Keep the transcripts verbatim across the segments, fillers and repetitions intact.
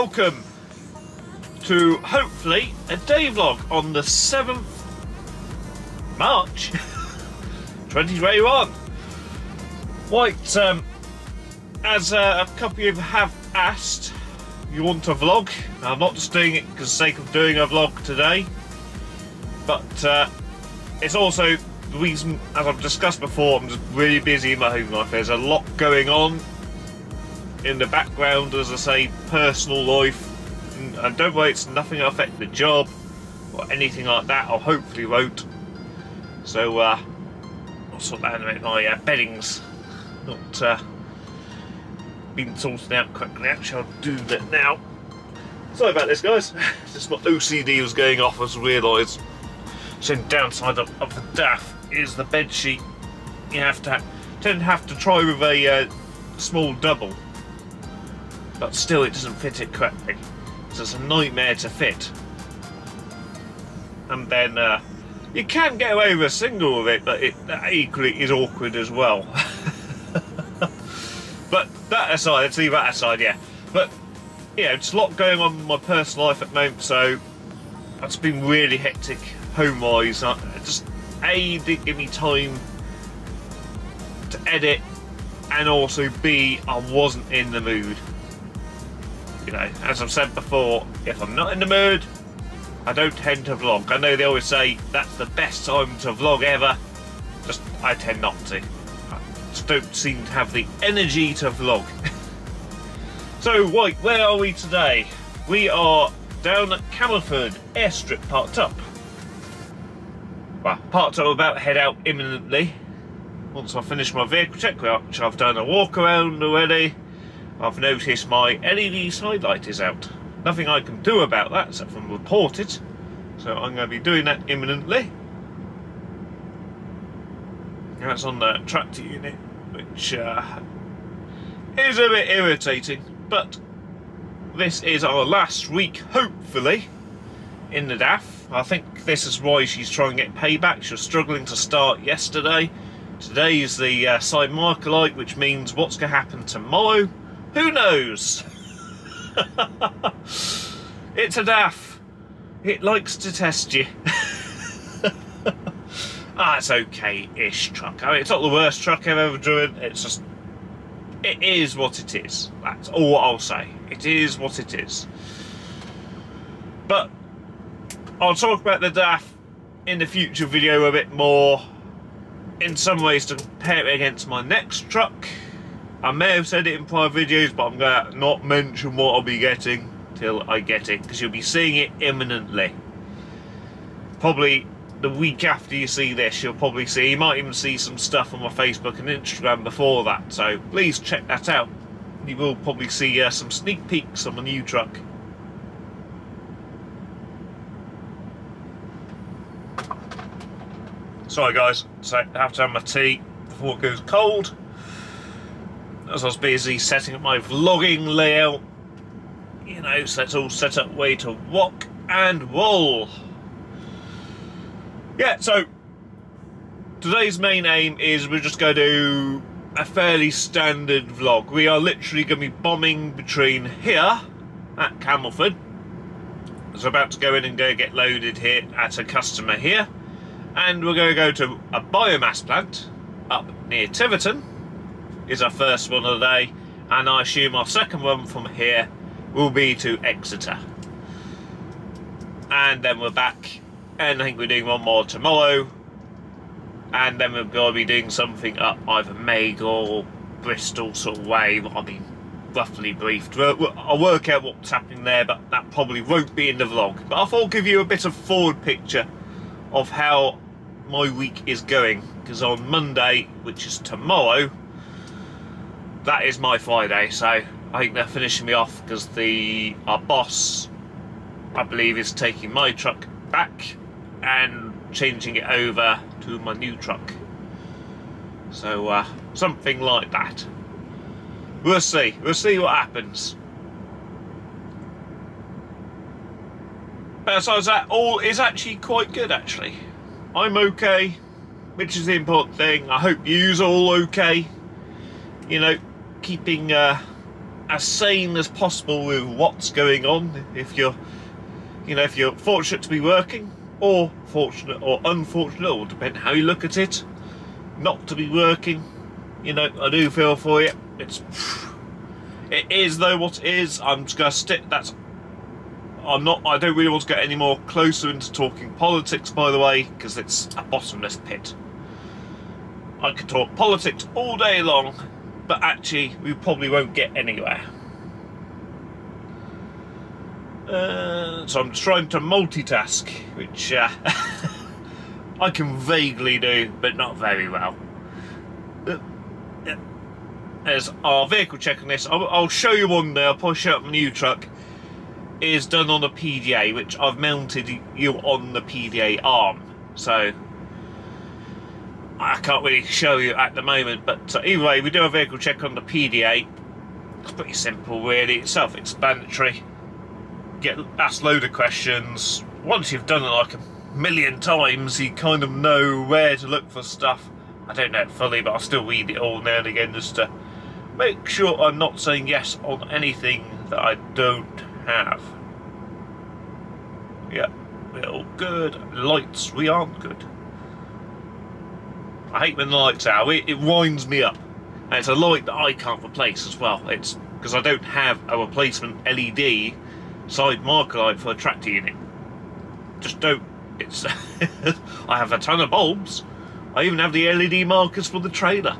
welcome to hopefully a day vlog on the seventh of March twenty twenty-one. Right, um, as uh, a couple of you have asked, you want a vlog. I'm not just doing it for the sake of doing a vlog today, but uh, it's also the reason, as I've discussed before, I'm just really busy in my home life. There's a lot going on in the background, as I say, personal life. And don't worry, it's nothing that affects the job or anything like that, or hopefully won't. So, uh, I'll sort that out about my uh, beddings. Not uh, been sorted out quickly. Actually, I'll do that now. Sorry about this, guys. Just my O C D was going off, I just realised. So the downside of, of the D A F is the bed sheet. You have to have, tend to have to try with a uh, small double, but still it doesn't fit it correctly, so it's a nightmare to fit. And then uh, you can get away with a single with it, but it that equally is awkward as well. But that aside, let's leave that aside, yeah. But yeah, it's a lot going on in my personal life at the moment, so that's been really hectic. Home wise, I just A, didn't give me time to edit, and also B, I wasn't in the mood. You know, as I've said before, if I'm not in the mood, I don't tend to vlog. I know they always say that's the best time to vlog ever, just I tend not to. I just don't seem to have the energy to vlog. So, right, where are we today? We are down at Camelford airstrip, parked up. Well, parked up, about to head out imminently. Once I finish my vehicle check, which I've done a walk around already, I've noticed my L E D side light is out. Nothing I can do about that except from report it. So I'm going to be doing that imminently. And that's on the tractor unit, which uh, is a bit irritating. But this is our last week, hopefully, in the D A F. I think this is why she's trying to get payback. She was struggling to start yesterday. Today is the uh, side marker light, which means what's going to happen tomorrow? Who knows? It's a D A F. It likes to test you. Ah, it's okay-ish truck. I mean, it's not the worst truck I've ever driven. It's just, it is what it is. That's all I'll say. It is what it is. But I'll talk about the D A F in the future video a bit more, in some ways to compare it against my next truck. I may have said it in prior videos, but I'm going to not mention what I'll be getting till I get it, because you'll be seeing it imminently. Probably the week after you see this, you'll probably see, you might even see some stuff on my Facebook and Instagram before that, so please check that out. You will probably see uh, some sneak peeks on the new truck. Sorry guys, so I have to have my tea before it goes cold, as I was busy setting up my vlogging layout, you know, so it's all set up way to walk and roll. Yeah, so today's main aim is we're just going to do a fairly standard vlog. We are literally going to be bombing between here at Camelford. I was about to go in and go get loaded here at a customer here. And we're going to go to a biomass plant up near Tiverton, is our first one of the day, and I assume our second one from here will be to Exeter. And then we're back, and I think we're doing one more tomorrow, and then we're going to be doing something up either Meg or Bristol sort of way. I'll be roughly briefed. I'll work out what's happening there, but that probably won't be in the vlog. But I thought I'll give you a bit of forward picture of how my week is going, because on Monday, which is tomorrow, that is my Friday, so I think they're finishing me off because the our boss, I believe, is taking my truck back and changing it over to my new truck. So uh, something like that. We'll see. We'll see what happens. Besides that, all is actually quite good, actually. I'm okay, which is the important thing. I hope you's all okay. You know, keeping uh, as sane as possible with what's going on. If you're, you know, if you're fortunate to be working, or fortunate or unfortunate, or depending how you look at it, not to be working, you know, I do feel for you. It's, it is though what it is. I'm just gonna stick. That's. I'm not. I don't really want to get any more closer into talking politics, by the way, because it's a bottomless pit. I could talk politics all day long, but actually we probably won't get anywhere. Uh, so I'm trying to multitask, which uh, I can vaguely do, but not very well. Uh, uh, there's our vehicle check on this. I'll, I'll show you one day. I'll probably show up my new truck. It is done on a P D A, which I've mounted you on the P D A arm. So I can't really show you at the moment, but either way, we do a vehicle check on the P D A. It's pretty simple, really. It's self-explanatory. Get asked a load of questions. Once you've done it like a million times, you kind of know where to look for stuff. I don't know it fully, but I'll still read it all now and again just to make sure I'm not saying yes on anything that I don't have. Yeah, we're all good. Lights, we aren't good. I hate when the lights are out. It, it winds me up. And it's a light that I can't replace as well. It's because I don't have a replacement L E D side marker light for a tractor unit. Just don't. It's. I have a ton of bulbs. I even have the L E D markers for the trailer.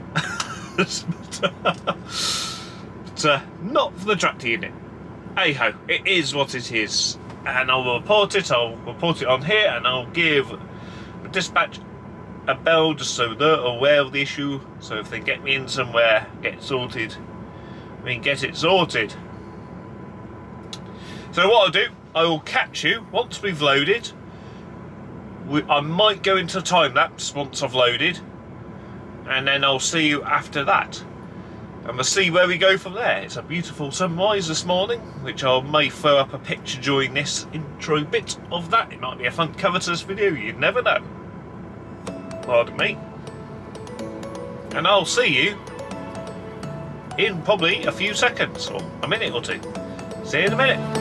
But uh, not for the tractor unit. Hey ho, it is what it is. And I'll report it. I'll report it on here, and I'll give the dispatch a bell just so they're aware of the issue, so if they get me in somewhere, get sorted. I mean, get it sorted. So what I'll do, I will catch you once we've loaded. We, I might go into time-lapse once I've loaded, and then I'll see you after that, and we'll see where we go from there. It's a beautiful sunrise this morning, which I may throw up a picture during this intro bit of that. It might be a fun cover to this video, you'd never know. Pardon me, and I'll see you in probably a few seconds or a minute or two. See you in a minute.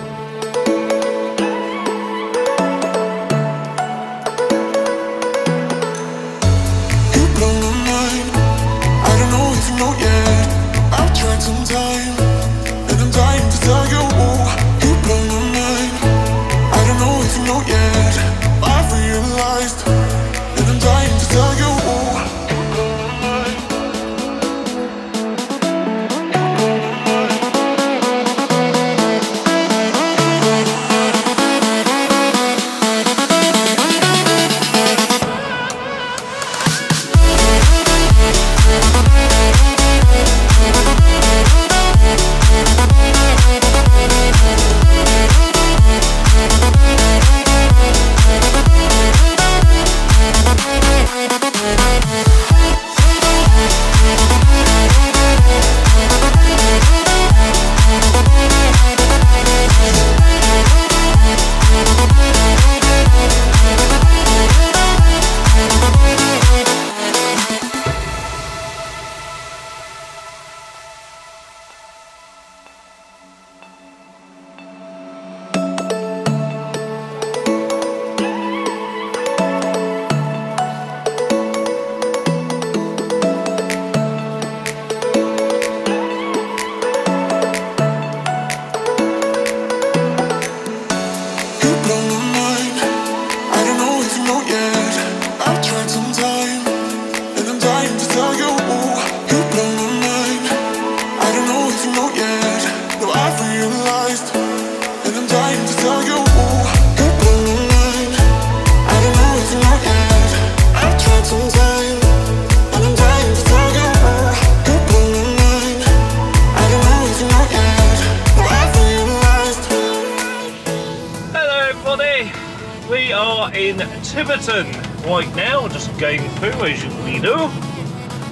Tiverton right now, just going through as you we do,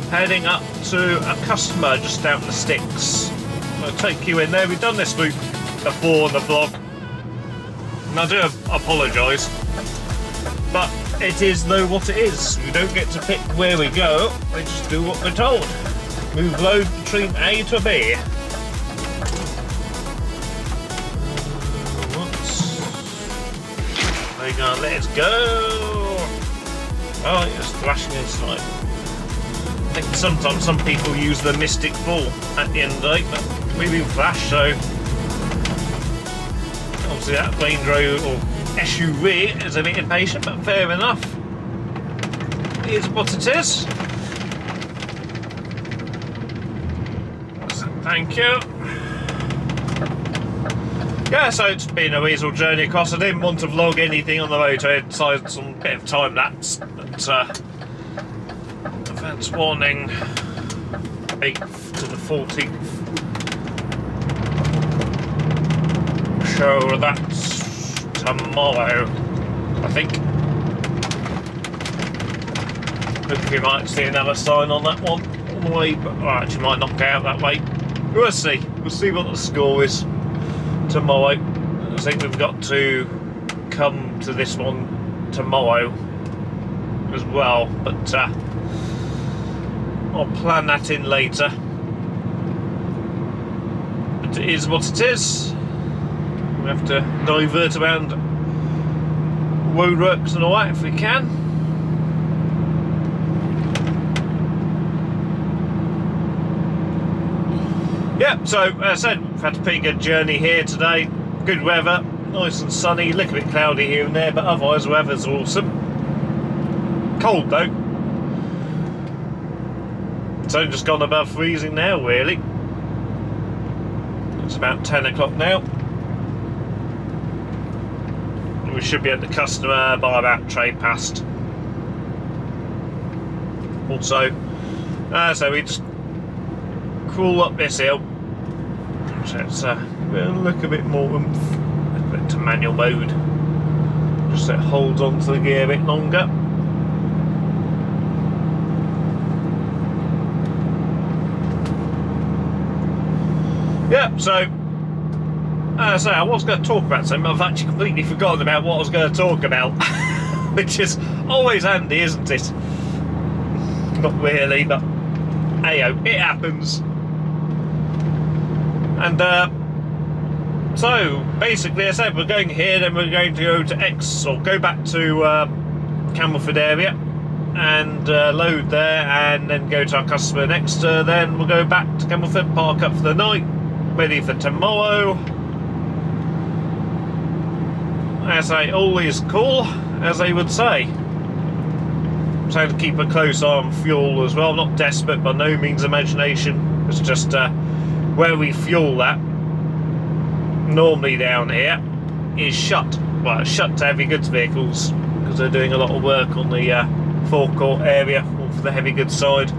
heading up to a customer just out the sticks. I'll take you in there. We've done this loop before the vlog, and I do apologise, but it is though what it is. We don't get to pick where we go, we just do what we're told. Move load between A to B. hang on, let's go! Oh, it was thrashing inside. I think sometimes some people use the Mystic Ball at the end of the day, but we've been flashed, so obviously that Range Rover or S U V is a bit impatient, but fair enough. It is what it is. Thank you. Yeah, so it's been a weasel journey across. I didn't want to vlog anything on the motorhead, so it's some bit of time lapse, but uh, advance warning, eighth to the fourteenth. So that's tomorrow, I think. Hopefully, you might see another sign on that one on the way, but well, actually, might not go out that way. We'll see. We'll see what the score is tomorrow. I think we've got to come to this one tomorrow as well, but uh, I'll plan that in later. But it is what it is. We have to divert around roadworks and all that if we can. Yeah, so as I said, we've had a pretty good journey here today. Good weather, nice and sunny, a little bit cloudy here and there, but otherwise the weather's awesome. Cold though. It's only just gone above freezing now, really. It's about ten o'clock now. We should be at the customer by about trade past. Also, uh, so we just crawl up this hill, so it's uh, we'll look a bit more oomph, a bit to manual mode, just so it holds on to the gear a bit longer. Yep, so as I say, I was going to talk about something, but I've actually completely forgotten about what I was going to talk about, which is always handy, isn't it? Not really, but heyo, it happens. And uh, so basically, as I said, we're going here, then we're going to go to X, or go back to uh, Camelford area and uh, load there, and then go to our customer next. Uh, then we'll go back to Camelford, park up for the night, ready for tomorrow. As I always call, as they would say. So I have to keep a close eye on fuel as well. I'm not desperate, by no means imagination. It's just uh, where we fuel at, normally down here, is shut. Well, it's shut to heavy goods vehicles because they're doing a lot of work on the uh, forecourt area, or for the heavy goods side.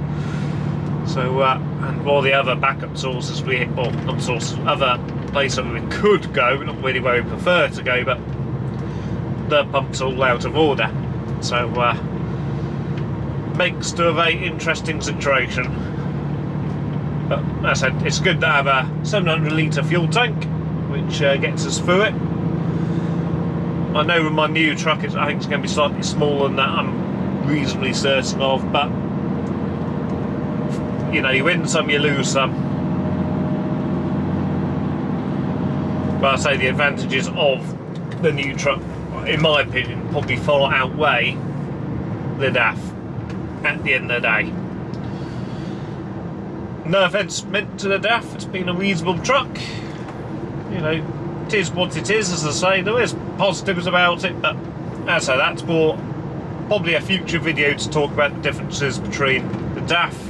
So, uh, and all the other backup sources we, well, not sources, other place that we could go, not really where we prefer to go, but the pump's all out of order. So, uh, makes to a very interesting situation. But as I said, it's good to have a seven hundred litre fuel tank, which uh, gets us through it. I know with my new truck, it's, I think it's going to be slightly smaller than that, I'm reasonably certain of, but you know, you win some, you lose some. But I say the advantages of the new truck, in my opinion, probably far outweigh the D A F at the end of the day. No offence meant to the D A F, it's been a reasonable truck. You know, it is what it is, as I say. There is positives about it, but as I say, that's more probably a future video to talk about the differences between the D A F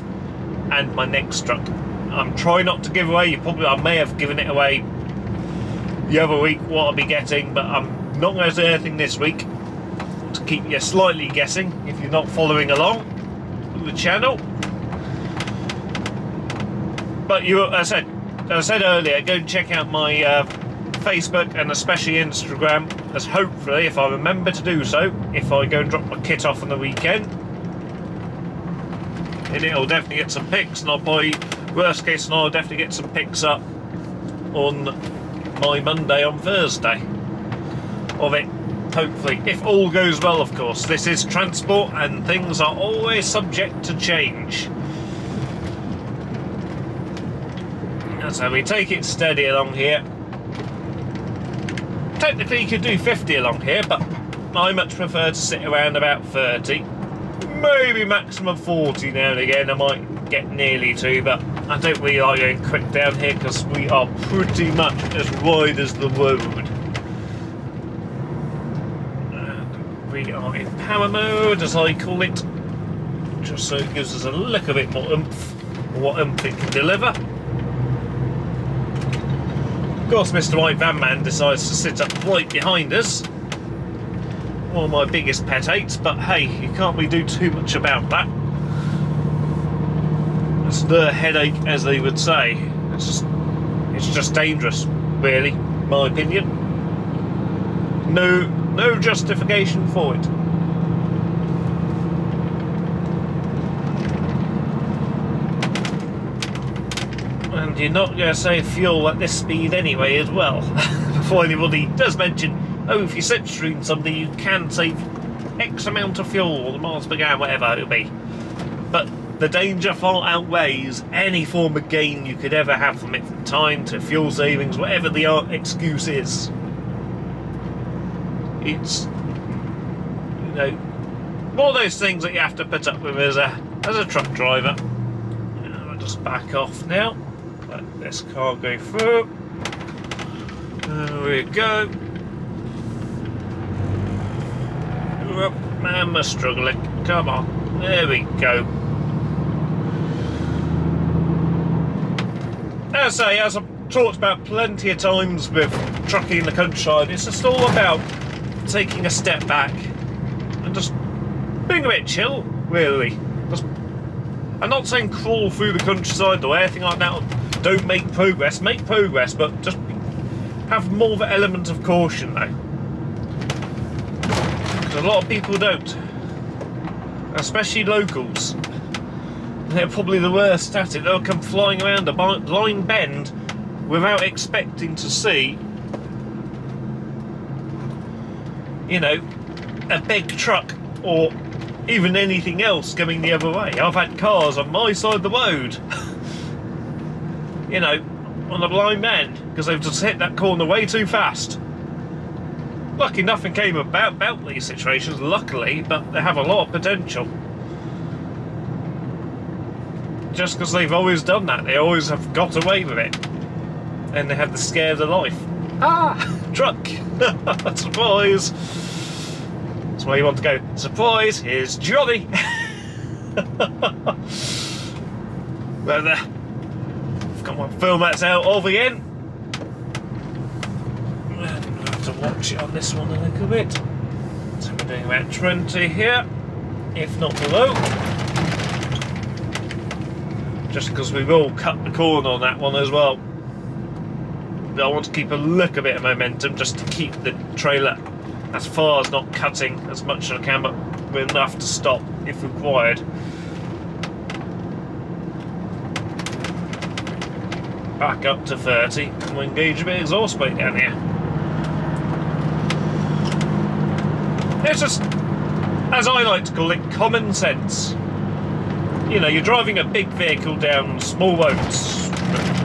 and my next truck. I'm trying not to give away, you probably, I may have given it away the other week what I'll be getting, but I'm not going to do anything this week to keep you slightly guessing if you're not following along with the channel. But you, as I said, as I said earlier, go and check out my uh, Facebook and especially Instagram, as hopefully, if I remember to do so, if I go and drop my kit off on the weekend, and it'll definitely get some pics, and I'll probably, worst case scenario, I'll definitely get some pics up on my Monday, on Thursday, of it. Hopefully, if all goes well, of course. This is transport and things are always subject to change. So we take it steady along here. Technically you could do fifty along here, but I much prefer to sit around about thirty, maybe maximum forty now and again. I might get nearly to, but I don't really like going quick down here because we are pretty much as wide as the road. And we are in power mode, as I call it, just so it gives us a little bit more oomph, what oomph it can deliver. Of course, Mister White Van Man decides to sit up right behind us. One of my biggest pet hates, but hey, you can't really do too much about that. It's their headache, as they would say. It's just, it's just dangerous, really, in my opinion. No, no justification for it. And you're not going to save fuel at this speed anyway as well. Before anybody does mention, oh, if you slipstream somebody you can save X amount of fuel, or the miles per gallon, whatever it'll be. But the danger far outweighs any form of gain you could ever have from it, from time to fuel savings, whatever the excuse is. It's, you know, one of those things that you have to put up with as a, as a truck driver. I'll just back off now. Let this car go through. There we go. Oh, man, we're struggling. Come on. There we go. As I say, as I've talked about plenty of times with trucking in the countryside, it's just all about taking a step back and just being a bit chill, really. Just, I'm not saying crawl through the countryside or anything like that. Don't make progress, make progress, but just have more of an element of caution though. Because a lot of people don't, especially locals. They're probably the worst at it. They'll come flying around a blind bend without expecting to see, you know, a big truck or even anything else coming the other way. I've had cars on my side of the road. You know, on a blind bend, because they've just hit that corner way too fast. Lucky nothing came about about these situations, luckily, but they have a lot of potential. Just because they've always done that, they always have got away with it. And they have the scare of their life. Ah! Truck! Surprise! That's where you want to go. Surprise! Here's Johnny! Well, there. I'll film that's out of again. I'm going to have to watch it on this one a little bit. So we're doing about twenty here, if not below. Just because we will cut the corner on that one as well. I want to keep a little bit of momentum just to keep the trailer as far as not cutting as much as I can, but we're enough to stop if required. Back up to thirty, and we'll engage a bit of exhaust plate down here. It's just, as I like to call it, common sense. You know, you're driving a big vehicle down small roads,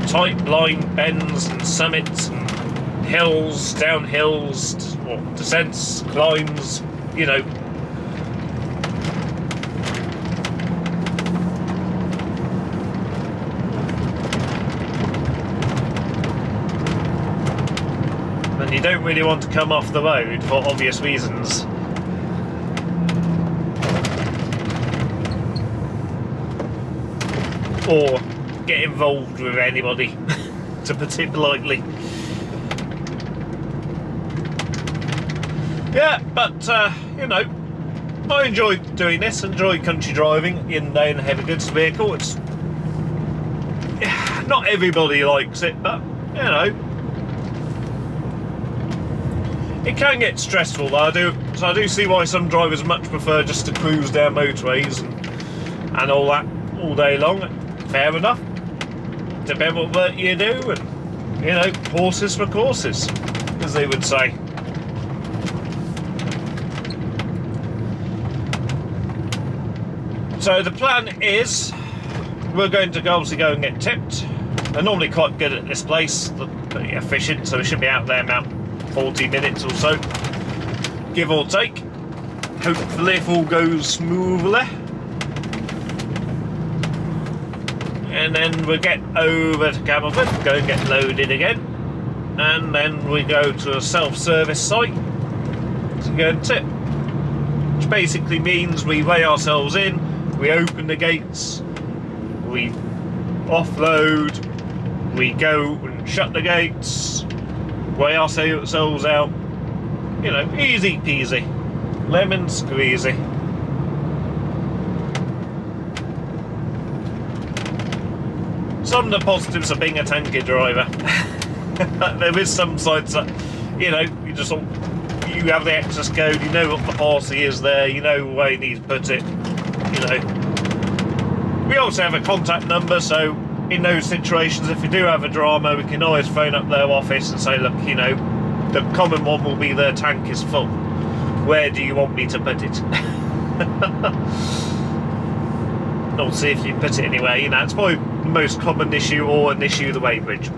tight blind bends and summits and hills, down hills, or descents, climbs, you know. You don't really want to come off the road for obvious reasons. Or get involved with anybody, to put it politely. Yeah, but, uh, you know, I enjoy doing this, enjoy country driving in a heavy goods vehicle. It's, not everybody likes it, but, you know, it can get stressful though, I do, so I do see why some drivers much prefer just to cruise down motorways and, and all that all day long. Fair enough. Depends what work you do, and, you know, horses for courses, as they would say. So the plan is, we're going to go, obviously go and get tipped. They're normally quite good at this place, they're pretty efficient, so we should be out there now forty minutes or so. give or take. Hopefully if all goes smoothly. And then we'll get over to Camelford, go and get loaded again. And then we go to a self-service site to go and tip. Which basically means we weigh ourselves in, we open the gates, we offload, we go and shut the gates, weigh ourselves out. You know, easy peasy, lemon squeezy. Some of the positives of being a tanker driver. There is some sides that, you know, you just sort of, you have the access code, you know what the party is there, you know where you need to put it, you know. We also have a contact number, so in those situations, if we do have a drama, we can always phone up their office and say, look, you know, the common one will be their tank is full. Where do you want me to put it? I'll see if you put it anywhere, you know, it's probably the most common issue or an issue of the weighbridge.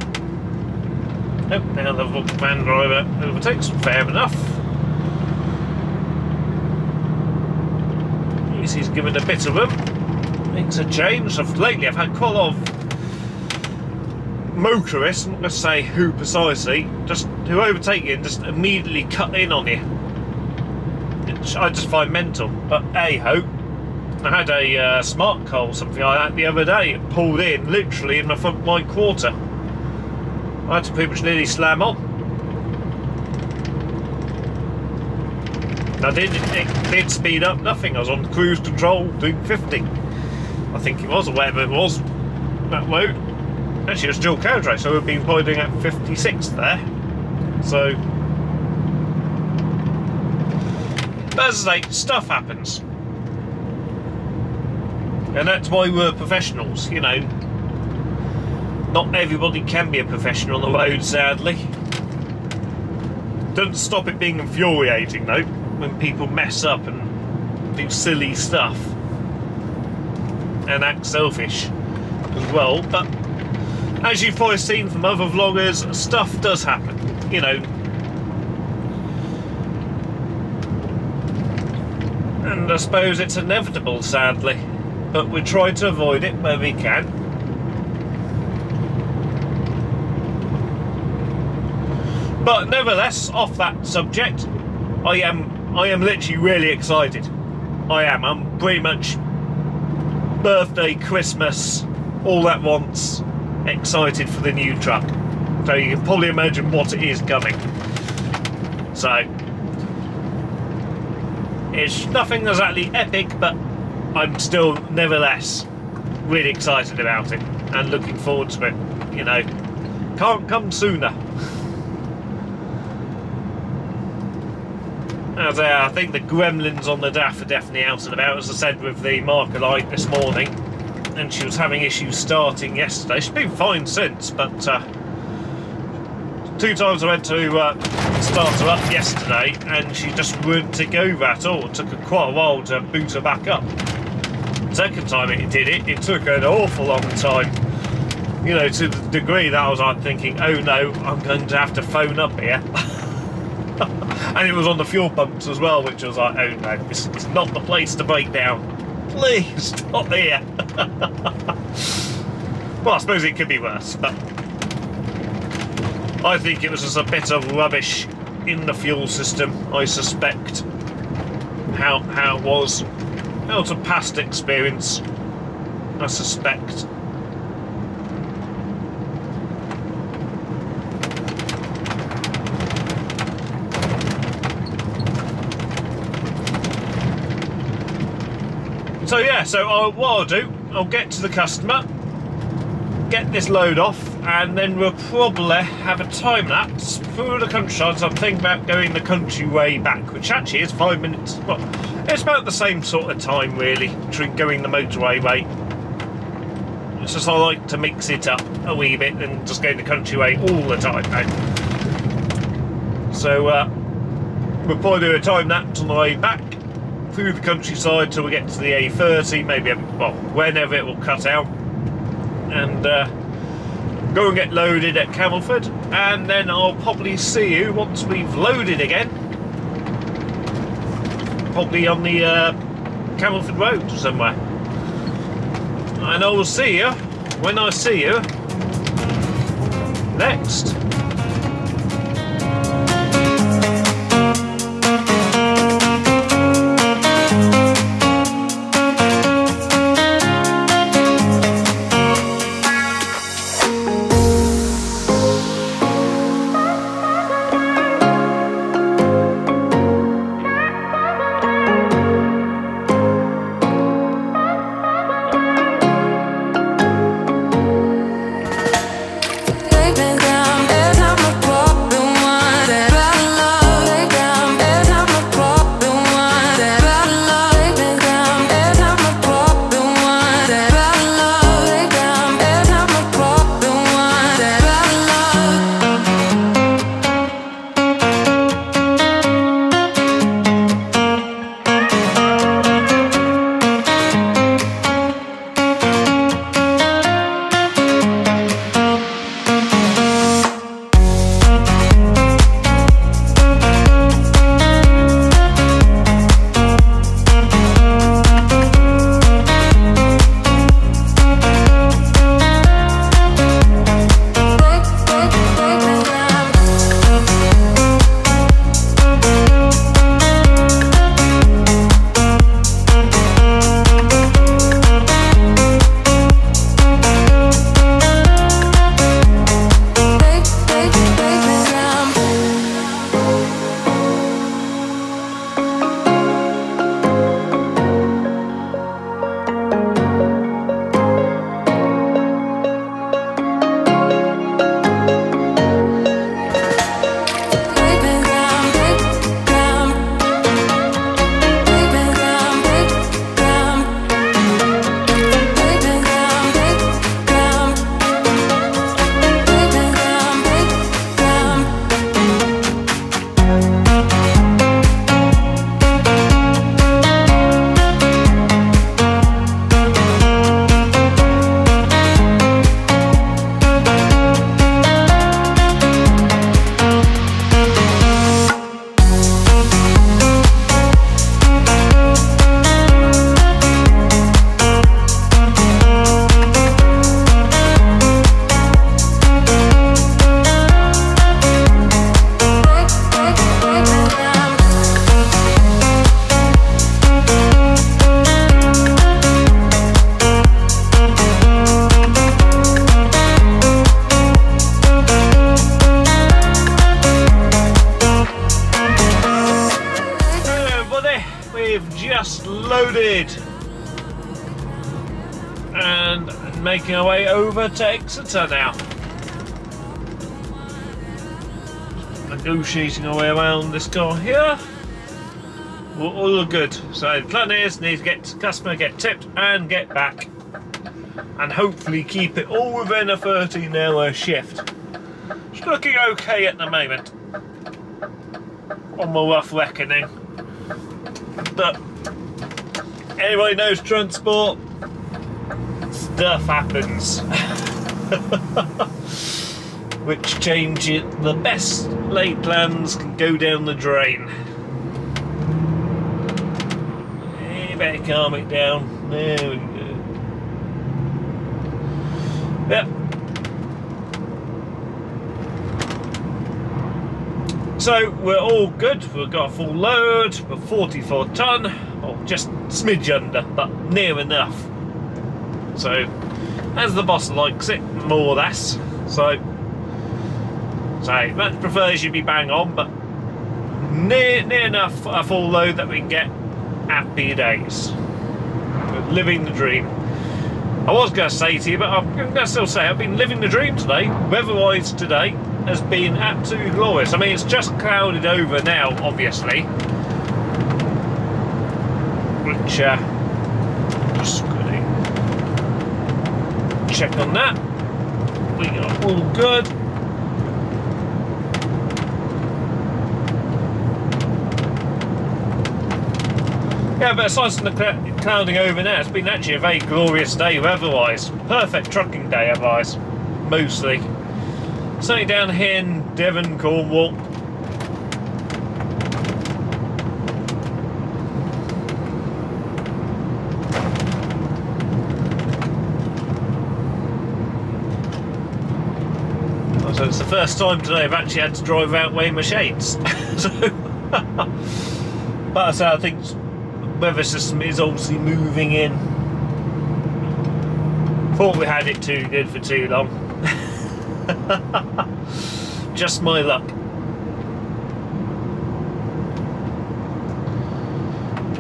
Oh, now the van driver overtakes, fair enough. At least he's given a bit of them. Things have changed. I've, lately I've had quite a lot of motorists, I'm not going to say who precisely, just who overtake you and just immediately cut in on you. Which I just find mental, but hey ho. I had a uh, smart car or something like that the other day. It pulled in literally in my front right quarter. I had to pretty much nearly slam on. And I did, it did speed up nothing. I was on cruise control doing fifty. I think it was, or whatever it was, that road. Actually, it was dual carriage race, so we've been probably doing at fifty-six there. So, but as I say, stuff happens. And that's why we're professionals, you know. Not everybody can be a professional on the road, sadly. Doesn't stop it being infuriating, though, when people mess up and do silly stuff. And act selfish as well. But as you've probably seen from other vloggers, stuff does happen, you know. And I suppose it's inevitable, sadly. But we try to avoid it where we can. But nevertheless, off that subject, I am I am literally really excited. I am. I'm pretty much birthday, Christmas, all at once, excited for the new truck. So you can probably imagine what it is coming. So it's nothing exactly epic, but I'm still, nevertheless, really excited about it and looking forward to it, you know. Can't come sooner. As I, I think the gremlins on the D A F are definitely out and about, as I said with the marker light this morning, and she was having issues starting yesterday. She's been fine since, but uh, two times I went to uh, start her up yesterday and she just wouldn't take over at all. It took her quite a while to boot her back up. Second time it did it, it took an awful long time, you know, to the degree that I was like thinking, oh no, I'm going to have to phone up here. And it was on the fuel pumps as well, which was like, oh no, this is not the place to break down. Please stop here. Well, I suppose it could be worse, but I think it was just a bit of rubbish in the fuel system, I suspect, how, how it was. Well, it's a past experience, I suspect. So yeah, so I'll, what I'll do, I'll get to the customer, get this load off, and then we'll probably have a time lapse through the countryside. So I'm thinking about going the country way back, which actually is five minutes. Well, it's about the same sort of time, really, going the motorway way. It's just I like to mix it up a wee bit and just go the country way all the time now. So uh, we'll probably do a time lapse on the way back through the countryside till we get to the A thirty, maybe, well, whenever it will cut out, and uh, go and get loaded at Camelford, and then I'll probably see you once we've loaded again. probably on the uh, Camelford Road somewhere. And I will see you when I see you next. And making our way over to Exeter now. Negotiating our way around this car here. We're all good. So the plan is need to get to the customer, get tipped and get back. And hopefully keep it all within a thirteen hour shift. It's looking okay at the moment. On my rough reckoning. But anybody knows transport, stuff happens, which changes the best laid plans can go down the drain. You better calm it down. There we go. Yep. So we're all good. We've got a full load. We're forty-four ton, or just smidge under, but near enough. So, as the boss likes it, more or less. So, so much prefers you be bang on, but near, near enough a full load that we can get happy days. We're living the dream. I was going to say to you, but I'm going to still say I've been living the dream today. Weather-wise today has been absolutely glorious. I mean, it's just clouded over now, obviously, which uh, just. Check on that. We are all good. Yeah, but aside from the clouding over now, it's been actually a very glorious day weather-wise. Perfect trucking day otherwise, mostly. Certainly down here in Devon, Cornwall. first time today I've actually had to drive out weighing my shades. So, but I say I think the weather system is obviously moving in. Thought we had it too good for too long. Just my luck.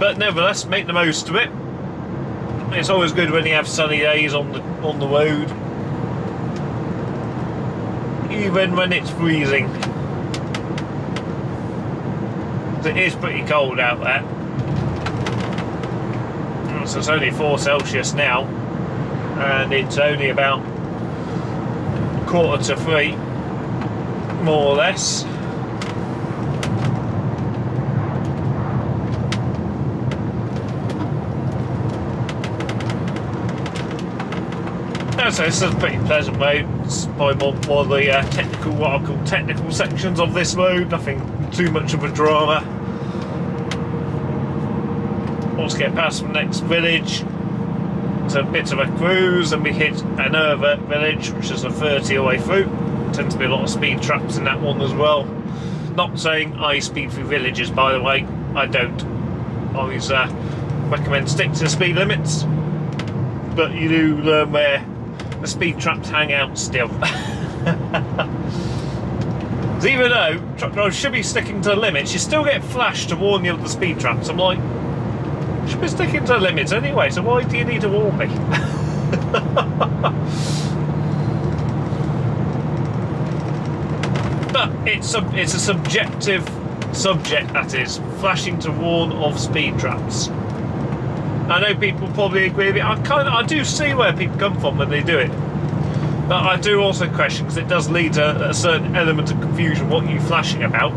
But nevertheless, make the most of it. It's always good when you have sunny days on the on the road, even when it's freezing. It is pretty cold out there. So it's only four Celsius now, and it's only about quarter to three, more or less. So this is a pretty pleasant road. It's probably more, more the uh, technical, what I call technical sections of this road. Nothing too much of a drama. Once we get past the next village, it's a bit of a cruise, and we hit another village, which is a thirty away through. There tends to be a lot of speed traps in that one as well. Not saying I speed through villages, by the way. I don't. I always uh, recommend stick to the speed limits, but you do learn where the speed traps hang out still. So even though truck drivers should be sticking to the limits, you still get flashed to warn you of the speed traps. I'm like, you should be sticking to the limits anyway, so why do you need to warn me? But it's a, it's a subjective subject, that is, flashing to warn of speed traps. I know people probably agree with it. I kind of, I do see where people come from when they do it, but I do also question, because it does lead to a certain element of confusion. What are you flashing about?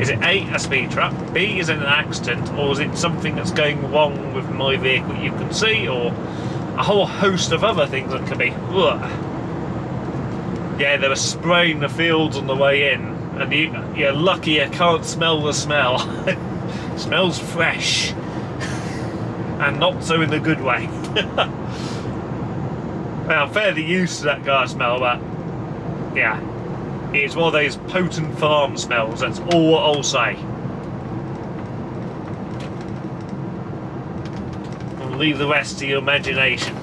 Is it A, a speed trap, B, is it an accident, or is it something that's going wrong with my vehicle you can see, or a whole host of other things that could be. Ugh. Yeah, they were spraying the fields on the way in, and you, you're lucky you can't smell the smell. It smells fresh. And not so in the good way. Well, I'm fairly used to that car smell, but yeah, it's one of those potent farm smells. That's all I'll say. I'll leave the rest to your imagination.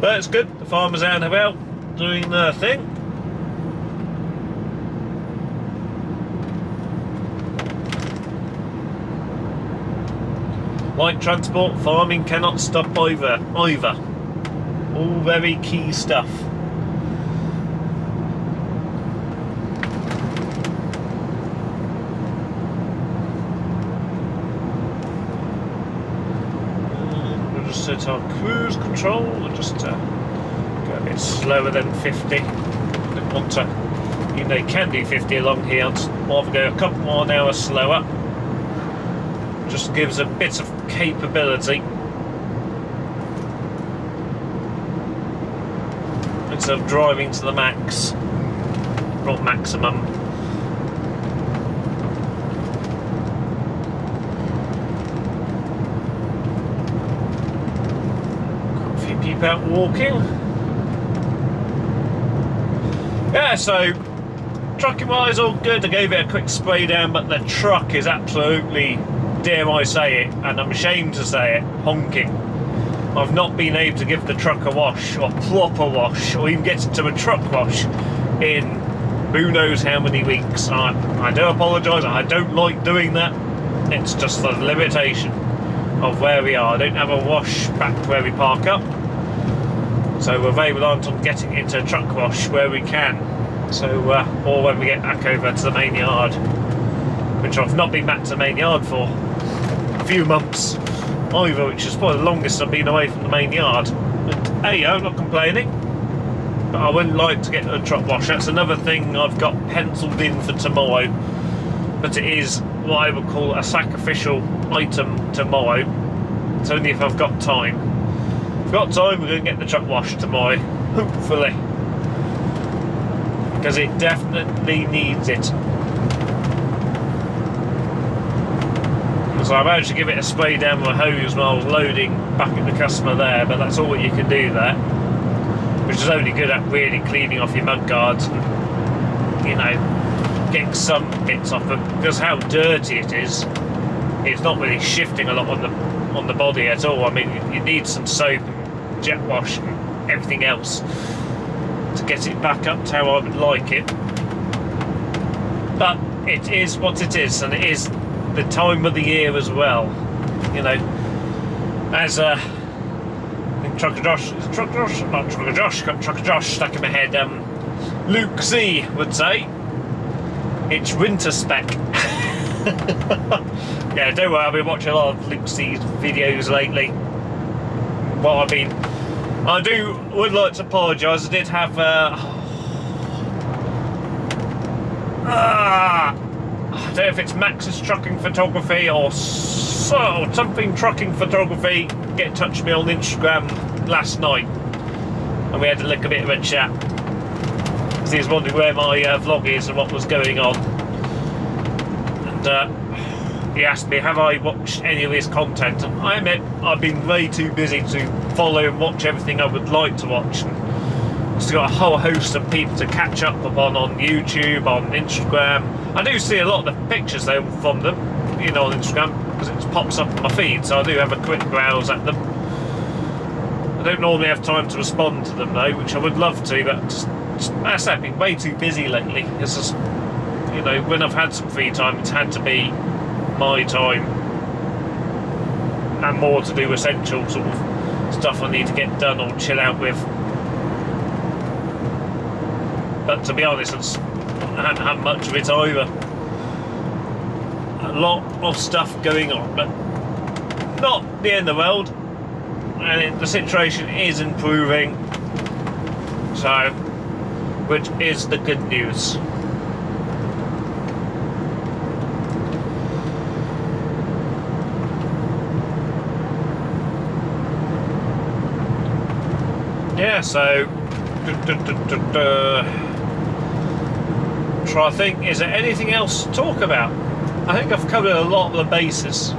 But it's good. The farmers out and about doing their thing. Light transport, farming cannot stop either, either. All very key stuff. And we'll just set on cruise control and just uh, go a bit slower than fifty. I don't want to, even though you can do fifty along here, I'd rather go a couple more an hour slower. Just gives a bit of capability. Instead of driving to the max, not maximum. Got a few people out walking. Yeah, so trucking wise, all good. I gave it a quick spray down, but the truck is absolutely, dare I say it, and I'm ashamed to say it, honking. I've not been able to give the truck a wash, or proper wash, or even get it to a truck wash in who knows how many weeks. I, I do apologise, I don't like doing that. It's just the limitation of where we are. I don't have a wash back where we park up, so we're very reliant on getting into a truck wash where we can, so uh, or when we get back over to the main yard, which I've not been back to the main yard for a few months either, which is probably the longest I've been away from the main yard. But hey, I'm not complaining, but I wouldn't like to get a truck wash. That's another thing I've got penciled in for tomorrow, but it is what I would call a sacrificial item tomorrow. It's only if I've got time. If I've got time, we're going to get the truck wash tomorrow, hopefully, because it definitely needs it. So I managed to give it a spray down my hose when I was loading back at the customer there, but that's all you can do there, which is only good at really cleaning off your mud guards and, you know, getting some bits off them, because how dirty it is, it's not really shifting a lot on the on the body at all. I mean, you need some soap and jet wash and everything else to get it back up to how I would like it. But it is what it is, and it is the time of the year as well. You know, as a I think Trucker Josh, Trucker Josh, not Trucker Josh, got Trucker Josh stuck in my head. Um, Luke Z would say, "It's winter spec." Yeah, don't worry. I've been watching a lot of Luke Z's videos lately. Well, I mean, I do would like to apologise. I did have uh, ah. I don't know if it's Max's Trucking Photography or so, something trucking photography, get in touch with me on Instagram last night and we had a look a bit of a chat, because he was wondering where my uh, vlog is and what was going on, and uh, he asked me have I watched any of his content, and I admit I've been way too busy to follow and watch everything I would like to watch. I've got a whole host of people to catch up upon on YouTube, on Instagram. I do see a lot of the pictures though from them, you know, on Instagram, because it pops up on my feed, so I do have a quick browse at them. I don't normally have time to respond to them though, which I would love to, but just, just, like I said, I've been way too busy lately. It's just, you know, when I've had some free time, it's had to be my time and more to do essential sort of stuff I need to get done or chill out with. But to be honest, I haven't had much of it either. A lot of stuff going on, but not the end of the world. And it, the situation is improving, so, which is the good news. Yeah, so. Duh, duh, duh, duh, duh. I think, is there anything else to talk about? I think I've covered a lot of the bases.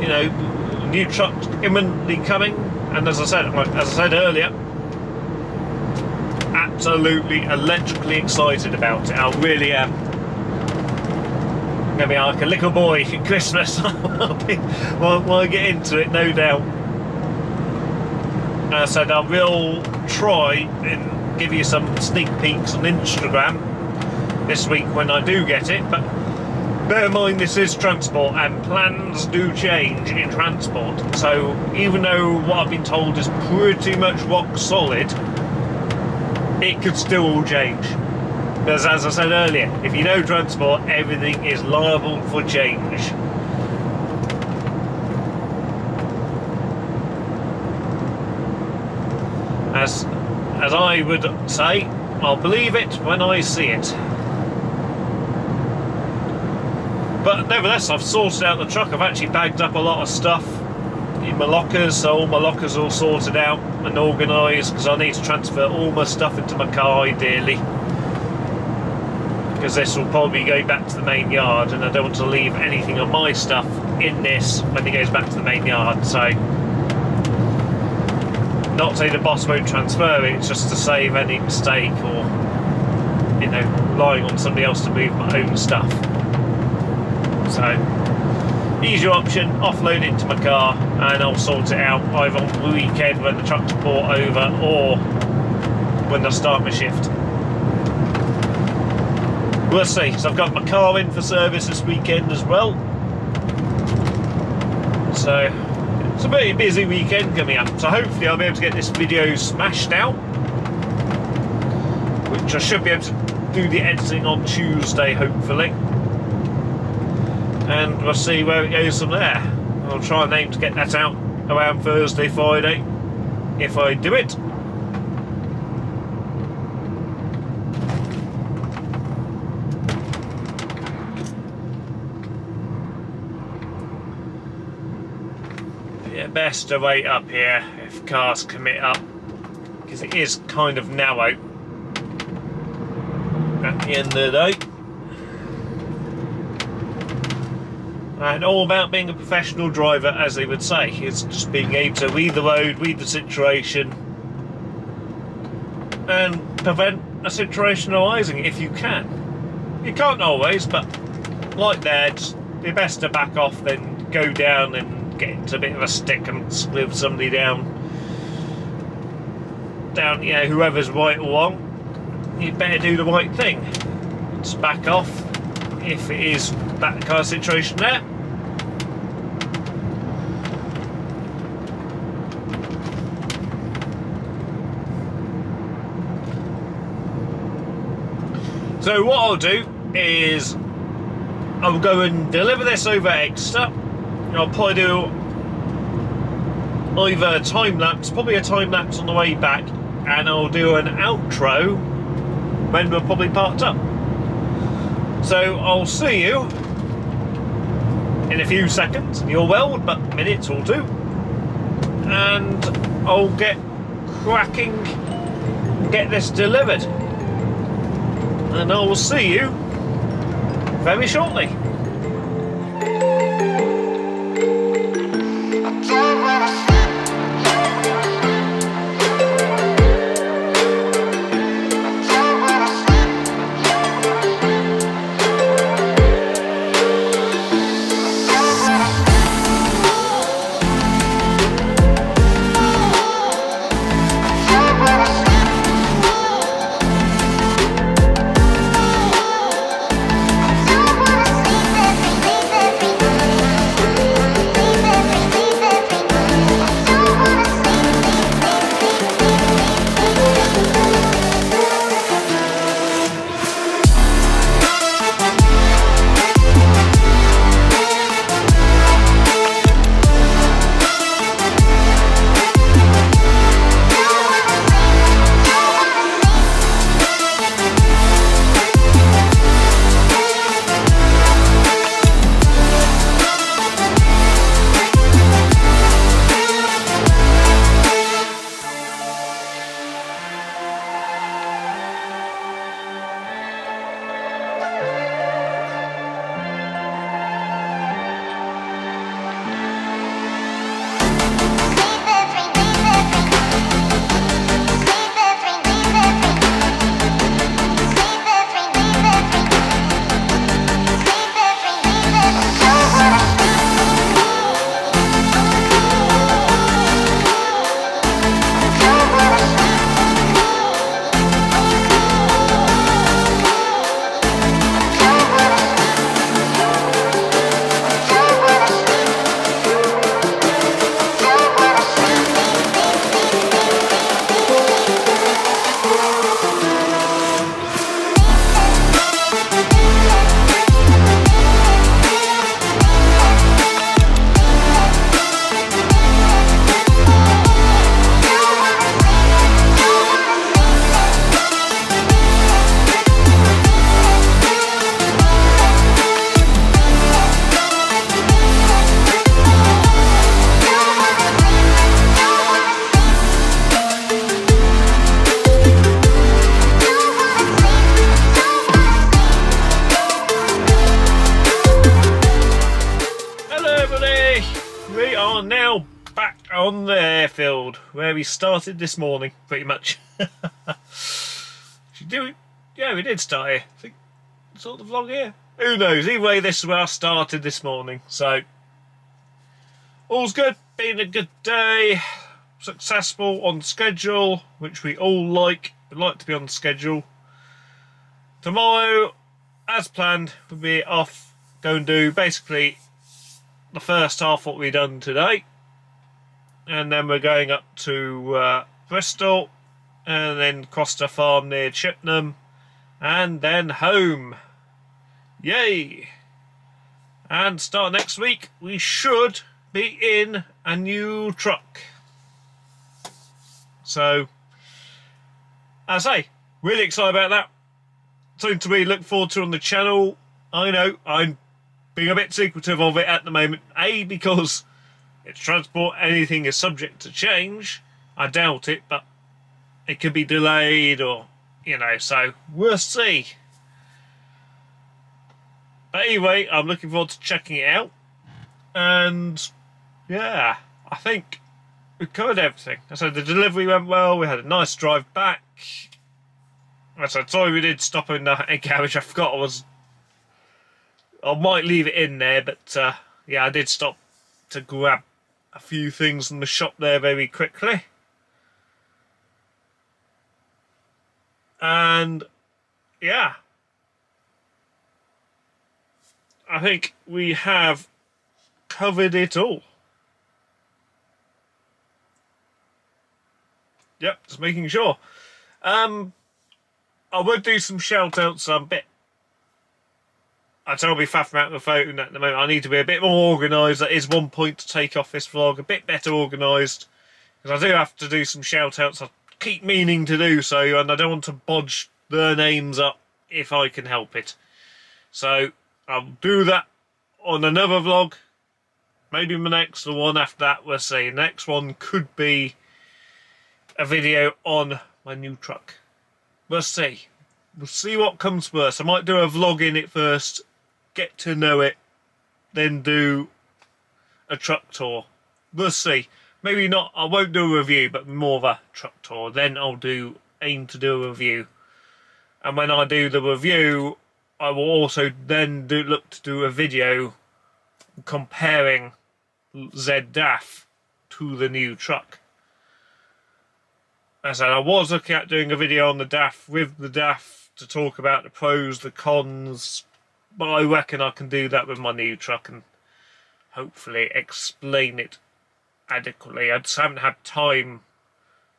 You know, new trucks imminently coming, and as I said, as I said earlier, absolutely electrically excited about it. I really am. I'm gonna be like a little boy at Christmas. I'll be, well, when I get into it, no doubt. And as I said, I will try and give you some sneak peeks on Instagram this week when I do get it, but bear in mind this is transport and plans do change in transport, so even though what I've been told is pretty much rock solid, it could still all change, because as I said earlier, if you know transport, everything is liable for change. As, as I would say, I'll believe it when I see it. But nevertheless, I've sorted out the truck. I've actually bagged up a lot of stuff in my lockers, so all my lockers are all sorted out and organised, because I need to transfer all my stuff into my car ideally, because this will probably go back to the main yard and I don't want to leave anything of my stuff in this when it goes back to the main yard. So, not say the boss won't transfer it, it's just to save any mistake or, you know, relying on somebody else to move my own stuff. So, easier option, offload it to my car and I'll sort it out either on the weekend when the truck's brought over or when I start my shift. We'll see. So I've got my car in for service this weekend as well. So, it's a pretty busy weekend coming up. So hopefully I'll be able to get this video smashed out, which I should be able to do the editing on Tuesday hopefully. And we'll see where it goes from there. I'll try and aim to get that out around Thursday, Friday, if I do it. Yeah, best to wait up here if cars commit up, because it is kind of narrow at the end of the day. and all about being a professional driver, as they would say. It's just being able to read the road, read the situation, and prevent a situation arising if you can. You can't always, but like that, it's best to back off than go down and get into a bit of a stick and live somebody down. Down, you know, whoever's right or wrong, you better do the right thing. Just back off if it is that kind of situation there. So what I'll do is I'll go and deliver this over Exeter, and I'll probably do either a time lapse, probably a time lapse on the way back, and I'll do an outro when we're probably parked up. So I'll see you in a few seconds, in your world, but minutes or two, and I'll get cracking, get this delivered. And I will see you very shortly. On the airfield where we started this morning, pretty much. Should do it? Yeah, we did start here. I think sort of vlog here. Who knows? Either way, this is where I started this morning. So all's good. Been a good day. Successful, on schedule, which we all like. We like to be on schedule. Tomorrow, as planned, we'll be off. Go and do basically the first half of what we've done today. And then we're going up to uh, Bristol, and then Costa Farm near Chippenham, and then home. Yay! And start next week, we should be in a new truck. So, as I say, really excited about that. Something to really look forward to on the channel. I know I'm being a bit secretive of it at the moment. A, because it's transport, anything is subject to change. I doubt it, but it could be delayed or, you know, so we'll see. But anyway, I'm looking forward to checking it out. and yeah, I think we covered everything. So the delivery went well, we had a nice drive back. I said, sorry we did stop in the egg garage, I forgot I was... I might leave it in there, but uh, yeah, I did stop to grab a few things in the shop there very quickly. And yeah, I think we have covered it all. Yep, just making sure. Um, I would do some shout outs a bit. I tell me faffing out the phone at the moment. I need to be a bit more organised. That is one point to take off this vlog. A bit better organised. Because I do have to do some shout outs. I keep meaning to do so. And I don't want to bodge their names up if I can help it. So I'll do that on another vlog. Maybe my next, the one after that, we'll see. Next one could be a video on my new truck. We'll see. We'll see what comes first. I might do a vlog in it first. Get to know it, then do a truck tour. We'll see. Maybe not, I won't do a review, but more of a truck tour. Then I'll do aim to do a review, and when I do the review I will also then do look to do a video comparing Z D A F to the new truck. As I said, I was looking at doing a video on the D A F with the D A F to talk about the pros, the cons, but I reckon I can do that with my new truck and hopefully explain it adequately. I just haven't had time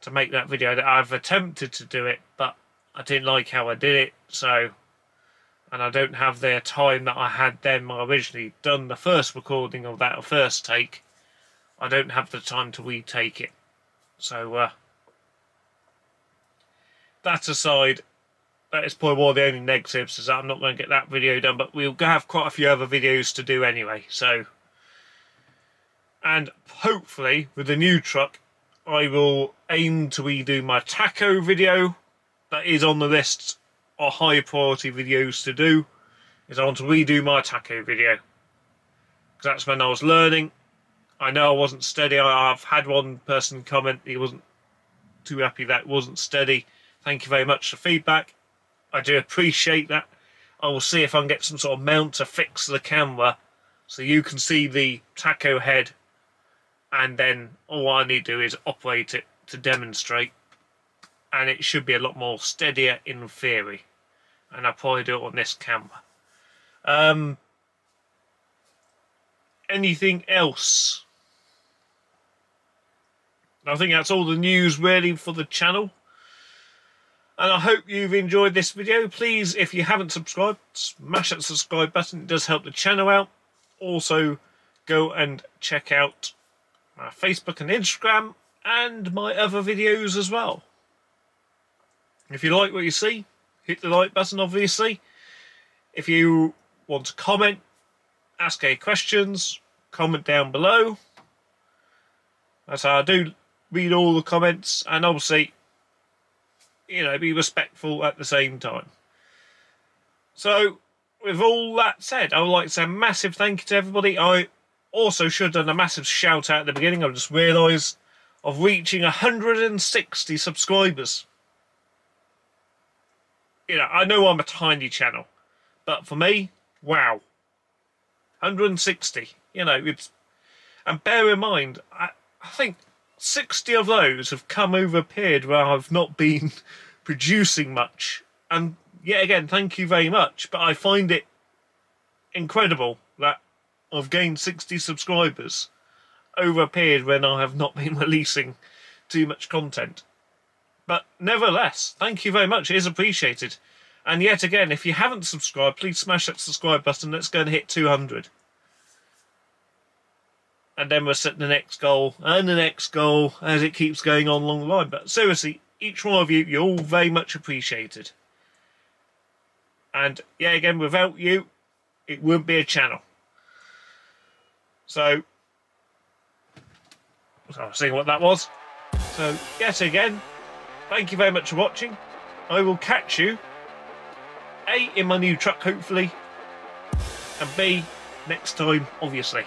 to make that video. That I've attempted to do it, but I didn't like how I did it, so, and I don't have their time that I had then when I originally done the first recording of that first take. I don't have the time to retake it. So uh, that aside, that is probably one of the only negatives, is that I'm not going to get that video done, but we'll have quite a few other videos to do anyway. So, and hopefully with the new truck I will aim to redo my taco video. That is on the list of high priority videos to do, is I want to redo my taco video, because that's when I was learning. I know I wasn't steady. I've had one person comment he wasn't too happy that it wasn't steady. Thank you very much for feedback. I do appreciate that. I will see if I can get some sort of mount to fix the camera so you can see the taco head, and then all I need to do is operate it to demonstrate, and it should be a lot more steadier in theory, and I'll probably do it on this camera. Um, anything else? I think that's all the news really for the channel. And I hope you've enjoyed this video. Please, if you haven't subscribed, smash that subscribe button. It does help the channel out. Also, go and check out my Facebook and Instagram and my other videos as well. If you like what you see, hit the like button, obviously. If you want to comment, ask any questions, comment down below. That's how I do read all the comments, and obviously, you know, be respectful at the same time. So, with all that said, I would like to say a massive thank you to everybody. I also should have done a massive shout out at the beginning. I've just realised of reaching one hundred and sixty subscribers. You know, I know I'm a tiny channel, but for me, wow, one hundred and sixty. You know, it's, and bear in mind, I, I think sixty of those have come over a period where I've not been producing much, and yet again, thank you very much, but I find it incredible that I've gained sixty subscribers over a period when I have not been releasing too much content. But nevertheless, thank you very much, it is appreciated. And yet again, if you haven't subscribed, please smash that subscribe button. Let's go and hit two hundred. And then we'll set the next goal and the next goal as it keeps going on along the line. But seriously, each one of you, you're all very much appreciated. And yeah, again, without you, it wouldn't be a channel. So, I was seeing what that was. So, yes, again, thank you very much for watching. I will catch you, A, in my new truck, hopefully, and B, next time, obviously.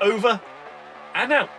Over and out.